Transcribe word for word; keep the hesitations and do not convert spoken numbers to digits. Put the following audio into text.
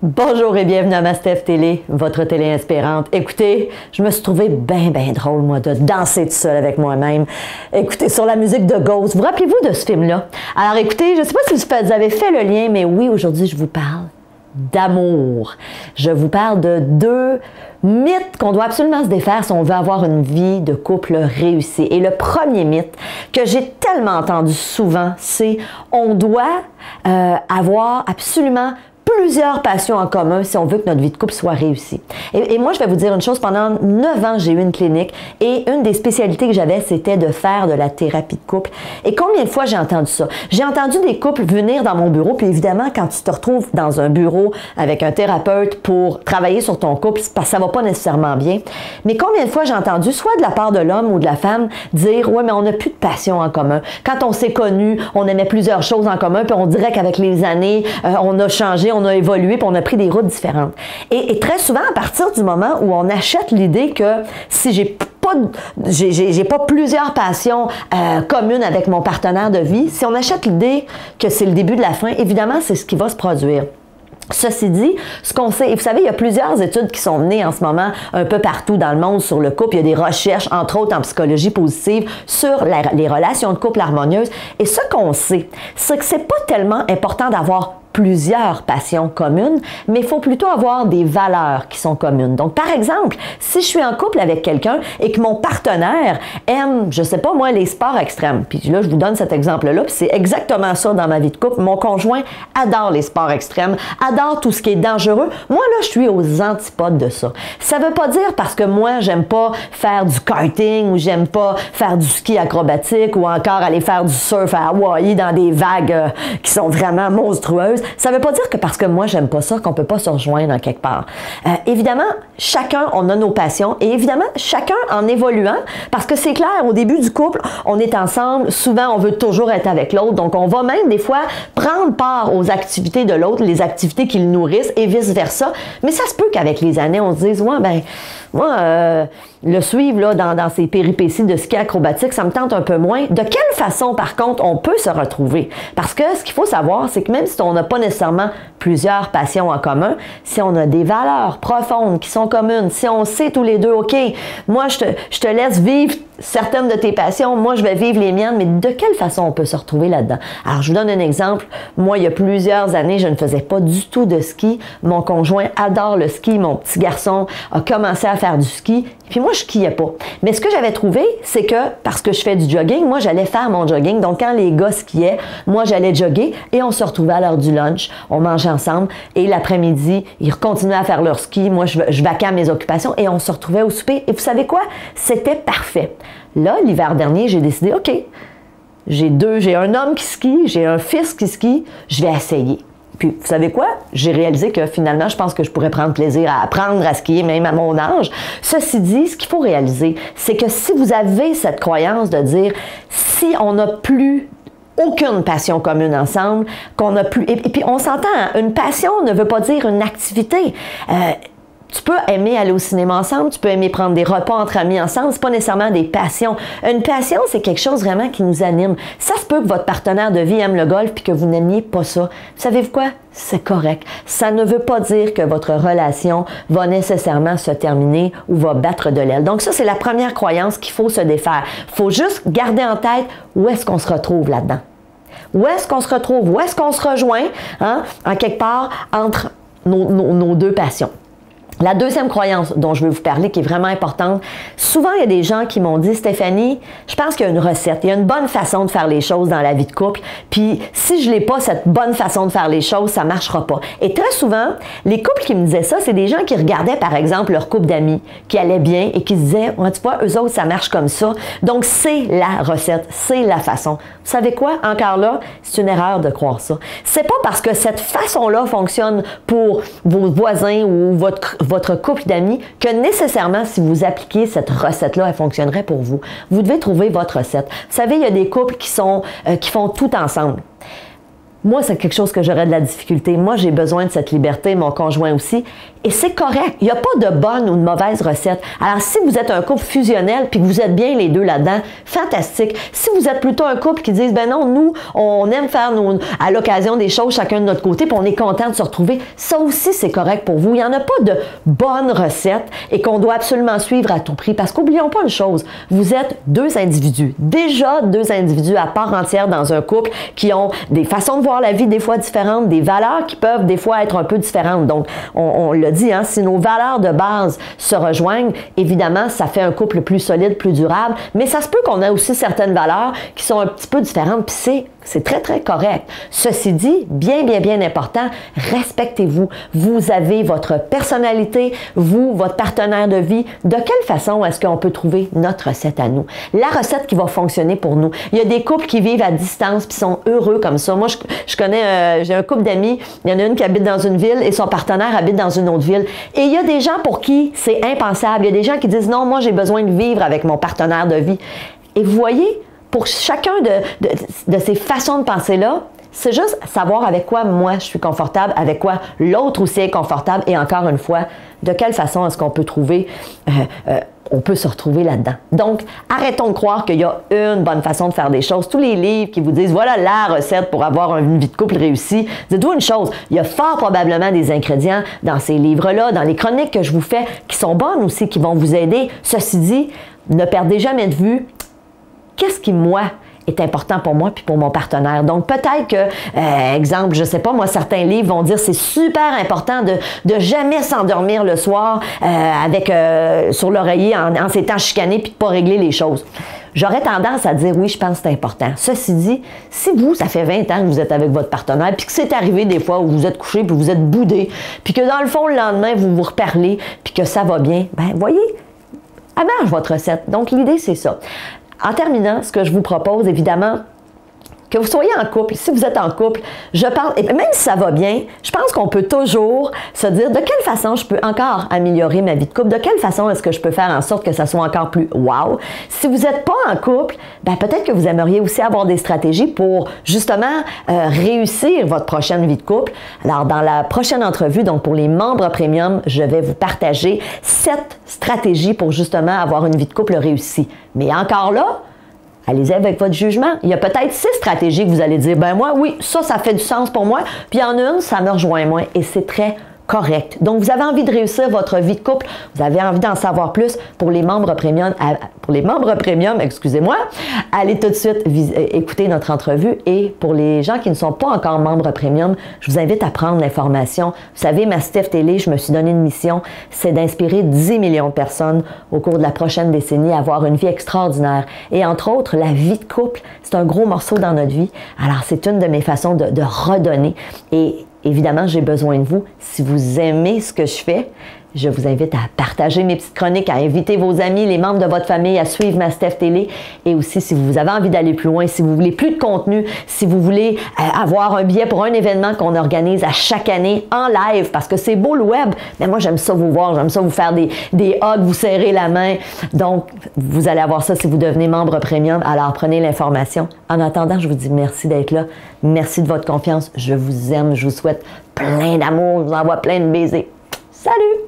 Bonjour et bienvenue à MaStef Télé, votre télé inspirante. Écoutez, je me suis trouvée bien, bien drôle, moi, de danser tout seul avec moi-même. Écoutez, sur la musique de Ghost. Vous rappelez-vous de ce film-là? Alors, écoutez, je ne sais pas si vous avez fait le lien, mais oui, aujourd'hui, je vous parle d'amour. Je vous parle de deux mythes qu'on doit absolument se défaire si on veut avoir une vie de couple réussie. Et le premier mythe que j'ai tellement entendu souvent, c'est on doit euh, avoir absolument plusieurs passions en commun si on veut que notre vie de couple soit réussie. Et, et moi, je vais vous dire une chose, pendant neuf ans, j'ai eu une clinique et une des spécialités que j'avais, c'était de faire de la thérapie de couple. Et combien de fois j'ai entendu ça? J'ai entendu des couples venir dans mon bureau, puis évidemment, quand tu te retrouves dans un bureau avec un thérapeute pour travailler sur ton couple, parce que ça va pas nécessairement bien. Mais combien de fois j'ai entendu, soit de la part de l'homme ou de la femme, dire « Ouais, mais on n'a plus de passion en commun. Quand on s'est connus, on aimait plusieurs choses en commun, puis on dirait qu'avec les années, euh, on a changé, on a évolué, puis on a pris des routes différentes. » Et, et très souvent, à partir du moment où on achète l'idée que si j'ai pas, j'ai pas plusieurs passions euh, communes avec mon partenaire de vie, si on achète l'idée que c'est le début de la fin, évidemment, c'est ce qui va se produire. Ceci dit, ce qu'on sait, et vous savez, il y a plusieurs études qui sont menées en ce moment un peu partout dans le monde sur le couple. Il y a des recherches, entre autres en psychologie positive, sur la, les relations de couple harmonieuses. Et ce qu'on sait, c'est que c'est pas tellement important d'avoir plusieurs passions communes, mais il faut plutôt avoir des valeurs qui sont communes. Donc, par exemple, si je suis en couple avec quelqu'un et que mon partenaire aime, je sais pas moi, les sports extrêmes, puis là, je vous donne cet exemple-là, puis c'est exactement ça dans ma vie de couple. Mon conjoint adore les sports extrêmes, adore tout ce qui est dangereux. Moi, là, je suis aux antipodes de ça. Ça veut pas dire parce que moi, j'aime pas faire du karting ou j'aime pas faire du ski acrobatique ou encore aller faire du surf à Hawaï dans des vagues euh, qui sont vraiment monstrueuses. Ça ne veut pas dire que parce que moi, j'aime pas ça, qu'on peut pas se rejoindre en quelque part. Euh, évidemment, chacun, on a nos passions et évidemment, chacun en évoluant, parce que c'est clair, au début du couple, on est ensemble, souvent, on veut toujours être avec l'autre, donc on va même des fois prendre part aux activités de l'autre, les activités qui le nourrissent et vice-versa, mais ça se peut qu'avec les années, on se dise, ouais, ben, moi, euh, le suivre là, dans, dans ces péripéties de ski acrobatique, ça me tente un peu moins. De quelle façon, par contre, on peut se retrouver? Parce que ce qu'il faut savoir, c'est que même si on n'a pas nécessairement plusieurs passions en commun, si on a des valeurs profondes qui sont communes, si on sait tous les deux, OK, moi, je te, je te laisse vivre certaines de tes passions, moi, je vais vivre les miennes, mais de quelle façon on peut se retrouver là-dedans? Alors, je vous donne un exemple. Moi, il y a plusieurs années, je ne faisais pas du tout de ski. Mon conjoint adore le ski. Mon petit garçon a commencé à faire du ski. Puis moi, je skiais pas. Mais ce que j'avais trouvé, c'est que, parce que je fais du jogging, moi, j'allais faire mon jogging. Donc, quand les gars skiaient, moi, j'allais jogger et on se retrouvait à l'heure du lunch. On mangeait ensemble et l'après-midi, ils continuaient à faire leur ski. Moi, je, je vacais à mes occupations et on se retrouvait au souper. Et vous savez quoi? C'était parfait. Là, l'hiver dernier, j'ai décidé, OK, j'ai deux, j'ai un homme qui skie, j'ai un fils qui skie, je vais essayer. Puis, vous savez quoi? J'ai réalisé que finalement, je pense que je pourrais prendre plaisir à apprendre à skier, même à mon âge. Ceci dit, ce qu'il faut réaliser, c'est que si vous avez cette croyance de dire, si on n'a plus aucune passion commune ensemble, qu'on n'a plus... Et puis, on s'entend, une passion ne veut pas dire une activité. Euh, Tu peux aimer aller au cinéma ensemble, tu peux aimer prendre des repas entre amis ensemble, c'est pas nécessairement des passions. Une passion, c'est quelque chose vraiment qui nous anime. Ça se peut que votre partenaire de vie aime le golf puis que vous n'aimiez pas ça. Savez-vous quoi? C'est correct. Ça ne veut pas dire que votre relation va nécessairement se terminer ou va battre de l'aile. Donc ça, c'est la première croyance qu'il faut se défaire. Il faut juste garder en tête où est-ce qu'on se retrouve là-dedans. Où est-ce qu'on se retrouve? Où est-ce qu'on se rejoint? Hein? En quelque part, entre nos, nos, nos deux passions. La deuxième croyance dont je veux vous parler, qui est vraiment importante, souvent il y a des gens qui m'ont dit « Stéphanie, je pense qu'il y a une recette, il y a une bonne façon de faire les choses dans la vie de couple, puis si je n'ai pas cette bonne façon de faire les choses, ça ne marchera pas. » Et très souvent, les couples qui me disaient ça, c'est des gens qui regardaient par exemple leur couple d'amis, qui allaient bien et qui se disaient « Tu vois, eux autres, ça marche comme ça. » Donc c'est la recette, c'est la façon. Vous savez quoi? Encore là, c'est une erreur de croire ça. C'est pas parce que cette façon-là fonctionne pour vos voisins ou votre votre couple d'amis, que nécessairement, si vous appliquez cette recette-là, elle fonctionnerait pour vous. Vous devez trouver votre recette. Vous savez, il y a des couples qui, sont, euh, qui font tout ensemble. Moi, c'est quelque chose que j'aurais de la difficulté. Moi, j'ai besoin de cette liberté, mon conjoint aussi. Et c'est correct. Il n'y a pas de bonne ou de mauvaise recette. Alors, si vous êtes un couple fusionnel puis que vous êtes bien les deux là-dedans, fantastique. Si vous êtes plutôt un couple qui dit « Ben non, nous, on aime faire nos, à l'occasion des choses chacun de notre côté puis on est content de se retrouver », ça aussi, c'est correct pour vous. Il n'y en a pas de bonne recette et qu'on doit absolument suivre à tout prix. Parce qu'oublions pas une chose, vous êtes deux individus. Déjà deux individus à part entière dans un couple qui ont des façons de voir la vie des fois différentes, des valeurs qui peuvent des fois être un peu différentes. Donc, on, on l'a dit, hein, si nos valeurs de base se rejoignent, évidemment, ça fait un couple plus solide, plus durable, mais ça se peut qu'on ait aussi certaines valeurs qui sont un petit peu différentes, puis c'est C'est très, très correct. Ceci dit, bien, bien, bien important, respectez-vous. Vous avez votre personnalité, vous, votre partenaire de vie. De quelle façon est-ce qu'on peut trouver notre recette à nous? La recette qui va fonctionner pour nous. Il y a des couples qui vivent à distance puis sont heureux comme ça. Moi, je, je connais, euh, j'ai un couple d'amis, il y en a une qui habite dans une ville et son partenaire habite dans une autre ville. Et il y a des gens pour qui c'est impensable. Il y a des gens qui disent « Non, moi, j'ai besoin de vivre avec mon partenaire de vie. » Et vous voyez, pour chacun de, de, de ces façons de penser-là, c'est juste savoir avec quoi moi je suis confortable, avec quoi l'autre aussi est confortable et encore une fois, de quelle façon est-ce qu'on peut trouver, euh, euh, on peut se retrouver là-dedans. Donc, arrêtons de croire qu'il y a une bonne façon de faire des choses. Tous les livres qui vous disent, voilà la recette pour avoir une vie de couple réussie, dites-vous une chose, il y a fort probablement des ingrédients dans ces livres-là, dans les chroniques que je vous fais, qui sont bonnes aussi, qui vont vous aider. Ceci dit, ne perdez jamais de vue qu'est-ce qui, moi, est important pour moi puis pour mon partenaire. Donc, peut-être que, euh, exemple, je sais pas, moi, certains livres vont dire c'est super important de, de jamais s'endormir le soir euh, avec euh, sur l'oreiller en, en s'étant chicané puis de pas régler les choses. J'aurais tendance à dire oui, je pense que c'est important. Ceci dit, si vous, ça fait vingt ans que vous êtes avec votre partenaire, puis que c'est arrivé des fois où vous êtes couché, puis vous êtes boudé, puis que dans le fond, le lendemain, vous vous reparlez, puis que ça va bien, ben voyez, elle marche votre recette. Donc, l'idée, c'est ça. En terminant, ce que je vous propose, évidemment, que vous soyez en couple, si vous êtes en couple, je pense, et même si ça va bien, je pense qu'on peut toujours se dire de quelle façon je peux encore améliorer ma vie de couple, de quelle façon est-ce que je peux faire en sorte que ça soit encore plus wow. Si vous n'êtes pas en couple, ben peut-être que vous aimeriez aussi avoir des stratégies pour justement euh, réussir votre prochaine vie de couple. Alors dans la prochaine entrevue, donc pour les membres premium, je vais vous partager sept stratégies pour justement avoir une vie de couple réussie. Mais encore là, allez-y avec votre jugement. Il y a peut-être six stratégies que vous allez dire, ben moi, oui, ça, ça fait du sens pour moi. Puis il y en a une, ça me rejoint moins. Et c'est très correct. Donc, vous avez envie de réussir votre vie de couple. Vous avez envie d'en savoir plus. Pour les membres premium, pour les membres premium, excusez-moi, allez tout de suite écouter notre entrevue. Et pour les gens qui ne sont pas encore membres premium, je vous invite à prendre l'information. Vous savez, MaStef Télé, je me suis donné une mission, c'est d'inspirer dix millions de personnes au cours de la prochaine décennie à avoir une vie extraordinaire. Et entre autres, la vie de couple, c'est un gros morceau dans notre vie. Alors, c'est une de mes façons de, de redonner. Et évidemment, j'ai besoin de vous. Si vous aimez ce que je fais, je vous invite à partager mes petites chroniques, à inviter vos amis, les membres de votre famille à suivre MaStef Télé. Et aussi, si vous avez envie d'aller plus loin, si vous voulez plus de contenu, si vous voulez avoir un billet pour un événement qu'on organise à chaque année en live, parce que c'est beau le web, mais moi, j'aime ça vous voir, j'aime ça vous faire des, des hugs, vous serrer la main. Donc, vous allez avoir ça si vous devenez membre premium. Alors, prenez l'information. En attendant, je vous dis merci d'être là. Merci de votre confiance. Je vous aime. Je vous souhaite plein d'amour. Je vous envoie plein de baisers. Salut!